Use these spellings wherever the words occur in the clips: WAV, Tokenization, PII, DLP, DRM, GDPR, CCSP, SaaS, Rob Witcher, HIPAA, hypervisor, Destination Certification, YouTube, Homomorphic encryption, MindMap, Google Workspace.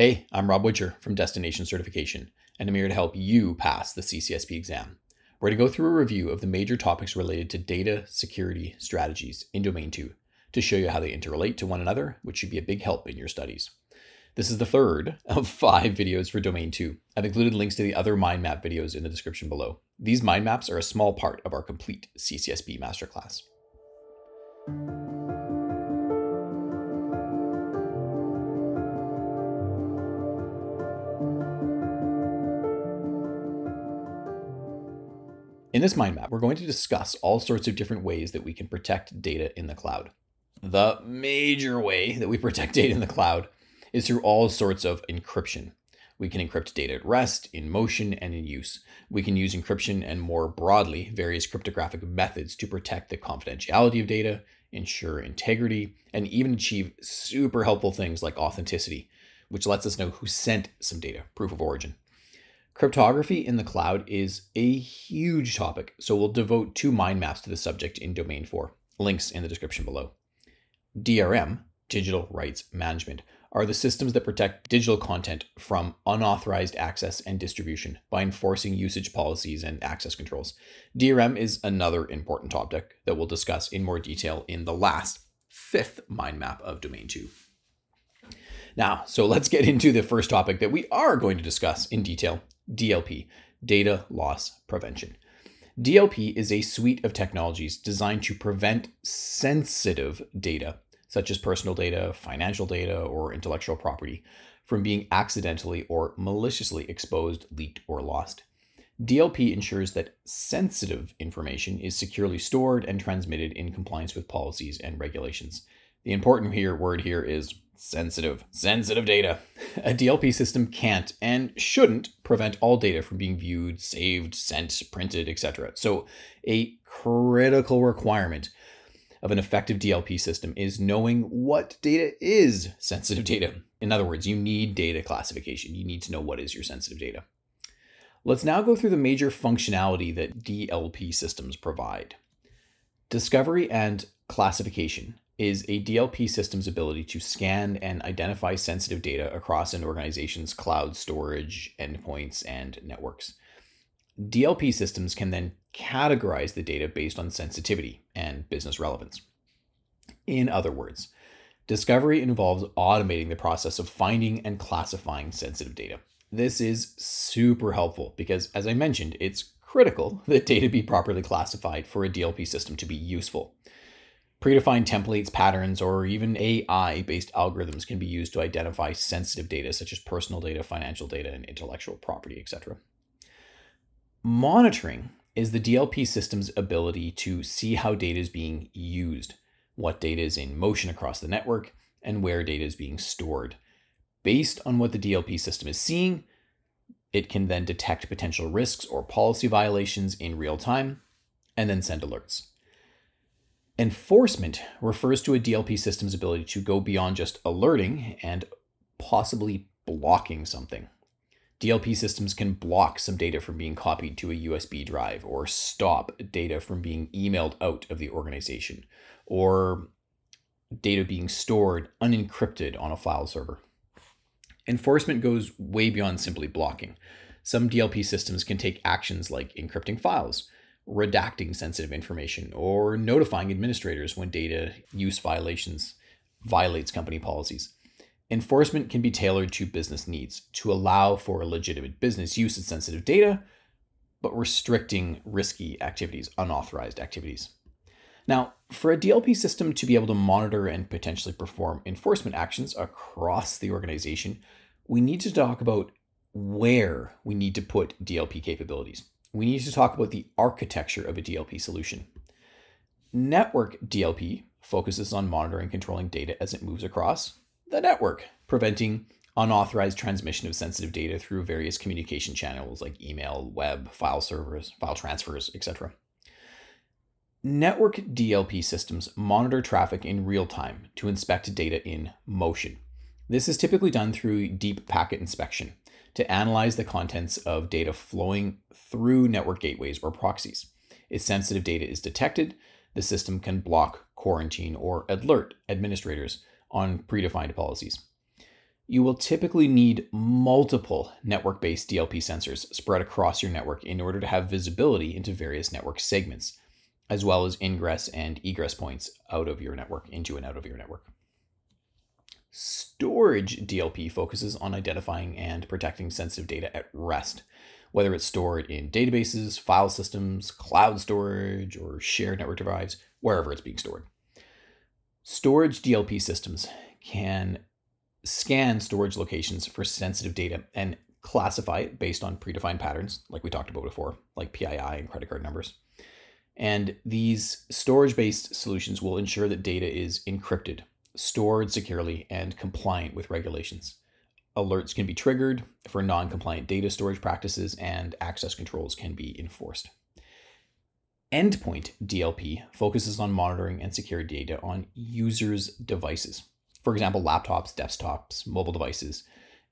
Hey, I'm Rob Witcher from Destination Certification, and I'm here to help you pass the CCSP exam. We're going to go through a review of the major topics related to data security strategies in Domain 2 to show you how they interrelate to one another, which should be a big help in your studies. This is the third of 5 videos for Domain 2. I've included links to the other mind map videos in the description below. These mind maps are a small part of our complete CCSP masterclass. In this mind map, we're going to discuss all sorts of different ways that we can protect data in the cloud. The major way that we protect data in the cloud is through all sorts of encryption. We can encrypt data at rest, in motion, and in use. We can use encryption and, more broadly, various cryptographic methods to protect the confidentiality of data, ensure integrity, and even achieve super helpful things like authenticity, which lets us know who sent some data, proof of origin. Cryptography in the cloud is a huge topic, so we'll devote 2 mind maps to the subject in Domain 4, links in the description below. DRM, Digital Rights Management, are the systems that protect digital content from unauthorized access and distribution by enforcing usage policies and access controls. DRM is another important topic that we'll discuss in more detail in the last 5th mind map of Domain 2. Now, so let's get into the first topic that we are going to discuss in detail. DLP, data loss prevention. DLP is a suite of technologies designed to prevent sensitive data, such as personal data, financial data, or intellectual property, from being accidentally or maliciously exposed, leaked, or lost. DLP ensures that sensitive information is securely stored and transmitted in compliance with policies and regulations. The important word here is sensitive data. A DLP system can't and shouldn't prevent all data from being viewed, saved, sent, printed, etc. So a critical requirement of an effective DLP system is knowing what data is sensitive data. In other words, you need data classification. You need to know what is your sensitive data. Let's now go through the major functionality that DLP systems provide. Discovery and classification is a DLP system's ability to scan and identify sensitive data across an organization's cloud storage, endpoints, and networks. DLP systems can then categorize the data based on sensitivity and business relevance. In other words, discovery involves automating the process of finding and classifying sensitive data. This is super helpful because, as I mentioned, it's critical that data be properly classified for a DLP system to be useful. Predefined templates, patterns, or even AI-based algorithms can be used to identify sensitive data, such as personal data, financial data, and intellectual property, etc. Monitoring is the DLP system's ability to see how data is being used, what data is in motion across the network, and where data is being stored. Based on what the DLP system is seeing, it can then detect potential risks or policy violations in real time, and then send alerts. Enforcement refers to a DLP system's ability to go beyond just alerting and possibly blocking something. DLP systems can block some data from being copied to a USB drive, or stop data from being emailed out of the organization, or data being stored unencrypted on a file server. Enforcement goes way beyond simply blocking. Some DLP systems can take actions like encrypting files, redacting sensitive information, or notifying administrators when data use violations violates company policies. Enforcement can be tailored to business needs to allow for legitimate business use of sensitive data, but restricting risky activities, unauthorized activities. Now, for a DLP system to be able to monitor and potentially perform enforcement actions across the organization, we need to talk about where we need to put DLP capabilities. We need to talk about the architecture of a DLP solution. Network DLP focuses on monitoring and controlling data as it moves across the network, preventing unauthorized transmission of sensitive data through various communication channels like email, web, file servers, file transfers, etc. Network DLP systems monitor traffic in real time to inspect data in motion. This is typically done through deep packet inspection to analyze the contents of data flowing through network gateways or proxies. If sensitive data is detected, the system can block, quarantine, or alert administrators on predefined policies. you will typically need multiple network-based DLP sensors spread across your network in order to have visibility into various network segments, as well as ingress and egress points out of your network, into and out of your network. Storage DLP focuses on identifying and protecting sensitive data at rest, whether it's stored in databases, file systems, cloud storage, or shared network drives, wherever it's being stored. Storage DLP systems can scan storage locations for sensitive data and classify it based on predefined patterns, like we talked about before, like PII and credit card numbers. And these storage-based solutions will ensure that data is encrypted, stored securely, and compliant with regulations. Alerts can be triggered for non-compliant data storage practices, and access controls can be enforced. Endpoint DLP focuses on monitoring and securing data on users' devices. For example, laptops, desktops, mobile devices.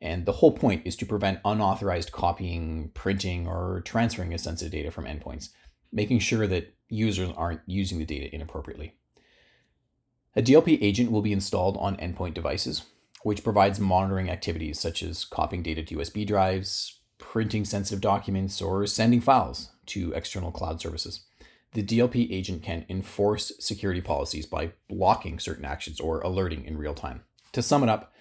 And the whole point is to prevent unauthorized copying, printing, or transferring of sensitive data from endpoints, making sure that users aren't using the data inappropriately. A DLP agent will be installed on endpoint devices, which provides monitoring activities such as copying data to USB drives, printing sensitive documents, or sending files to external cloud services. The DLP agent can enforce security policies by blocking certain actions or alerting in real time. To sum it up,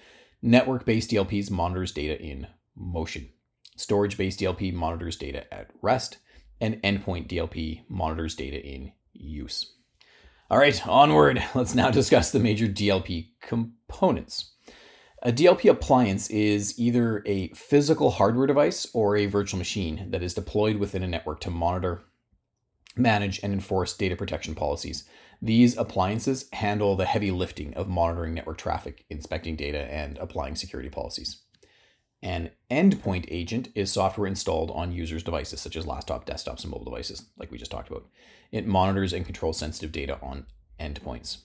network-based DLPs monitors data in motion. Storage-based DLP monitors data at rest, and endpoint DLP monitors data in use. All right, onward. Let's now discuss the major DLP components. A DLP appliance is either a physical hardware device or a virtual machine that is deployed within a network to monitor, manage, and enforce data protection policies. These appliances handle the heavy lifting of monitoring network traffic, inspecting data, and applying security policies. An endpoint agent is software installed on users' devices, such as laptops, desktops, and mobile devices, like we just talked about. It monitors and controls sensitive data on endpoints.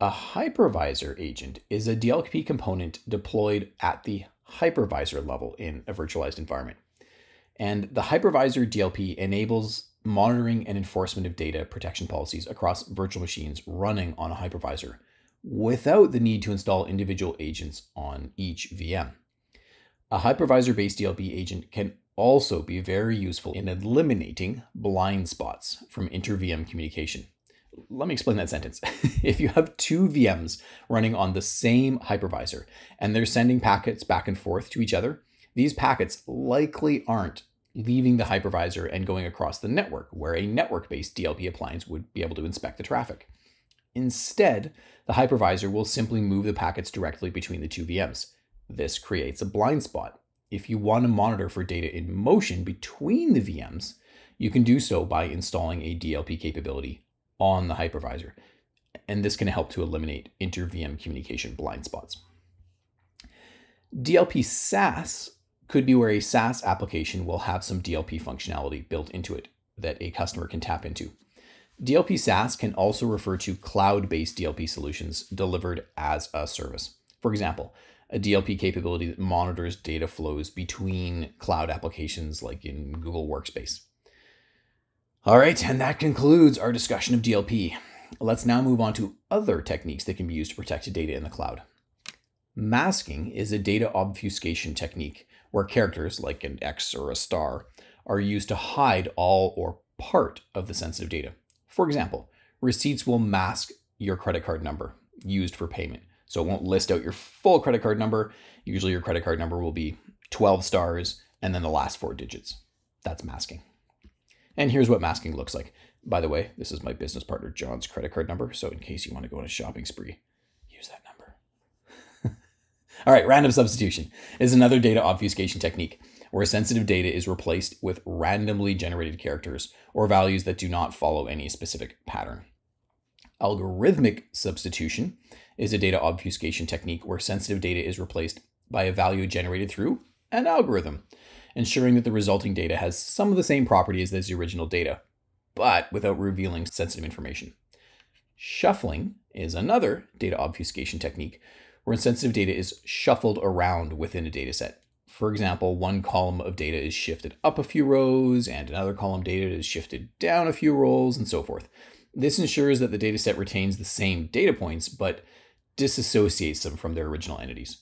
A hypervisor agent is a DLP component deployed at the hypervisor level in a virtualized environment. And the hypervisor DLP enables monitoring and enforcement of data protection policies across virtual machines running on a hypervisor without the need to install individual agents on each VM. A hypervisor-based DLP agent can also be very useful in eliminating blind spots from inter-VM communication. Let me explain that sentence. If you have two VMs running on the same hypervisor and they're sending packets back and forth to each other, these packets likely aren't leaving the hypervisor and going across the network, where a network-based DLP appliance would be able to inspect the traffic. Instead, the hypervisor will simply move the packets directly between the two VMs. This creates a blind spot. If you want to monitor for data in motion between the VMs, you can do so by installing a DLP capability on the hypervisor, and this can help to eliminate inter-VM communication blind spots. DLP SaaS could be where a SaaS application will have some DLP functionality built into it that a customer can tap into. DLP SaaS can also refer to cloud-based DLP solutions delivered as a service. For example, a DLP capability that monitors data flows between cloud applications like in Google Workspace. All right, and that concludes our discussion of DLP. Let's now move on to other techniques that can be used to protect data in the cloud. Masking is a data obfuscation technique where characters, like an X or a star, are used to hide all or part of the sensitive data. For example, receipts will mask your credit card number used for payment, so it won't list out your full credit card number. Usually your credit card number will be 12 stars and then the last four digits. That's masking. And here's what masking looks like. By the way, this is my business partner John's credit card number, so in case you want to go on a shopping spree, use that number. All right, random substitution is another data obfuscation technique where sensitive data is replaced with randomly generated characters or values that do not follow any specific pattern. Algorithmic substitution is a data obfuscation technique where sensitive data is replaced by a value generated through an algorithm, ensuring that the resulting data has some of the same properties as the original data, but without revealing sensitive information. Shuffling is another data obfuscation technique where sensitive data is shuffled around within a data set. For example, one column of data is shifted up a few rows and another column data is shifted down a few rows and so forth. This ensures that the data set retains the same data points, but disassociates them from their original entities.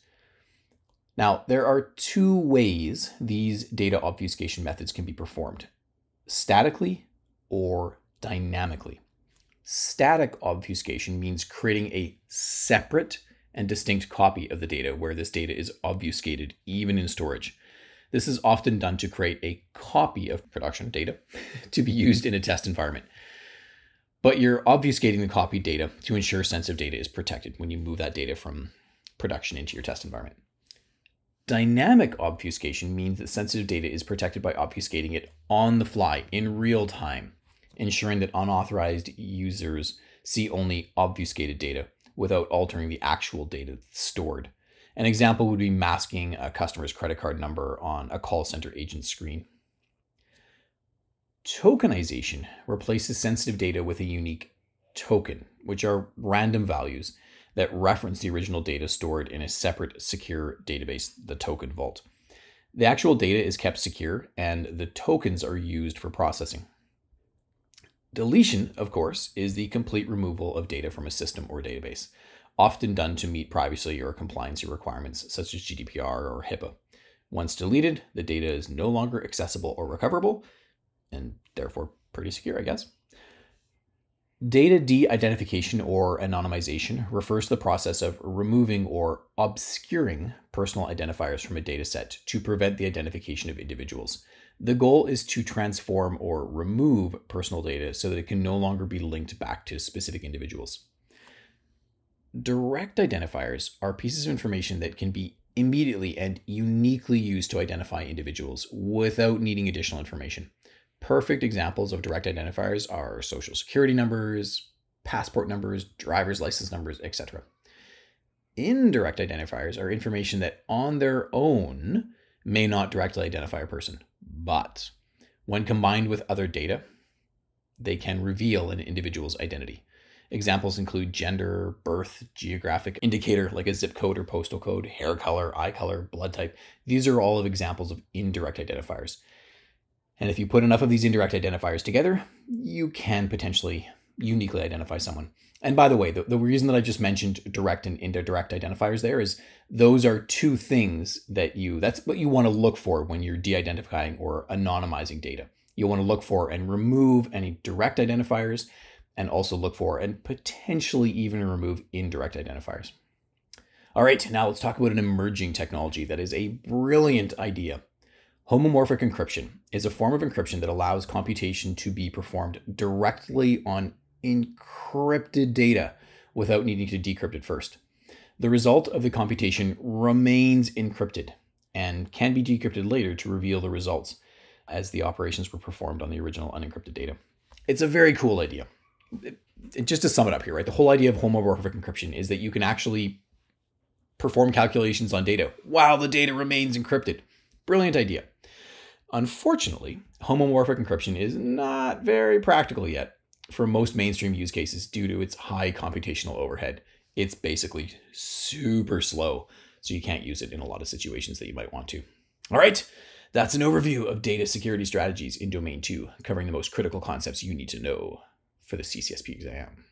Now, there are two ways these data obfuscation methods can be performed: statically or dynamically. Static obfuscation means creating a separate and distinct copy of the data where this data is obfuscated, even in storage. This is often done to create a copy of production data to be used in a test environment. But you're obfuscating the copied data to ensure sensitive data is protected when you move that data from production into your test environment. Dynamic obfuscation means that sensitive data is protected by obfuscating it on the fly in real time, ensuring that unauthorized users see only obfuscated data without altering the actual data stored. An example would be masking a customer's credit card number on a call center agent's screen. Tokenization replaces sensitive data with a unique token, which are random values that reference the original data stored in a separate secure database, the token vault. The actual data is kept secure and the tokens are used for processing. Deletion, of course, is the complete removal of data from a system or database, often done to meet privacy or compliance requirements such as GDPR or HIPAA. Once deleted, the data is no longer accessible or recoverable, and therefore pretty secure, I guess. Data de-identification or anonymization refers to the process of removing or obscuring personal identifiers from a data set to prevent the identification of individuals. The goal is to transform or remove personal data so that it can no longer be linked back to specific individuals. Direct identifiers are pieces of information that can be immediately and uniquely used to identify individuals without needing additional information. Perfect examples of direct identifiers are social security numbers, passport numbers, driver's license numbers, etc. Indirect identifiers are information that on their own may not directly identify a person, but when combined with other data, they can reveal an individual's identity. Examples include gender, birth, geographic indicator like a zip code or postal code, hair color, eye color, blood type. These are all examples of indirect identifiers. And if you put enough of these indirect identifiers together, you can potentially uniquely identify someone. And by the way, the reason that I just mentioned direct and indirect identifiers there is those are two things that that's what you want to look for when you're de-identifying or anonymizing data. You want to look for and remove any direct identifiers, and also look for and potentially even remove indirect identifiers. All right, now let's talk about an emerging technology that is a brilliant idea. Homomorphic encryption is a form of encryption that allows computation to be performed directly on encrypted data without needing to decrypt it first. The result of the computation remains encrypted and can be decrypted later to reveal the results as the operations were performed on the original unencrypted data. It's a very cool idea. Just to sum it up here, right? The whole idea of homomorphic encryption is that you can actually perform calculations on data while the data remains encrypted. Brilliant idea. Unfortunately, homomorphic encryption is not very practical yet for most mainstream use cases due to its high computational overhead. It's basically super slow, so you can't use it in a lot of situations that you might want to. All right, that's an overview of data security strategies in Domain 2, covering the most critical concepts you need to know for the CCSP exam.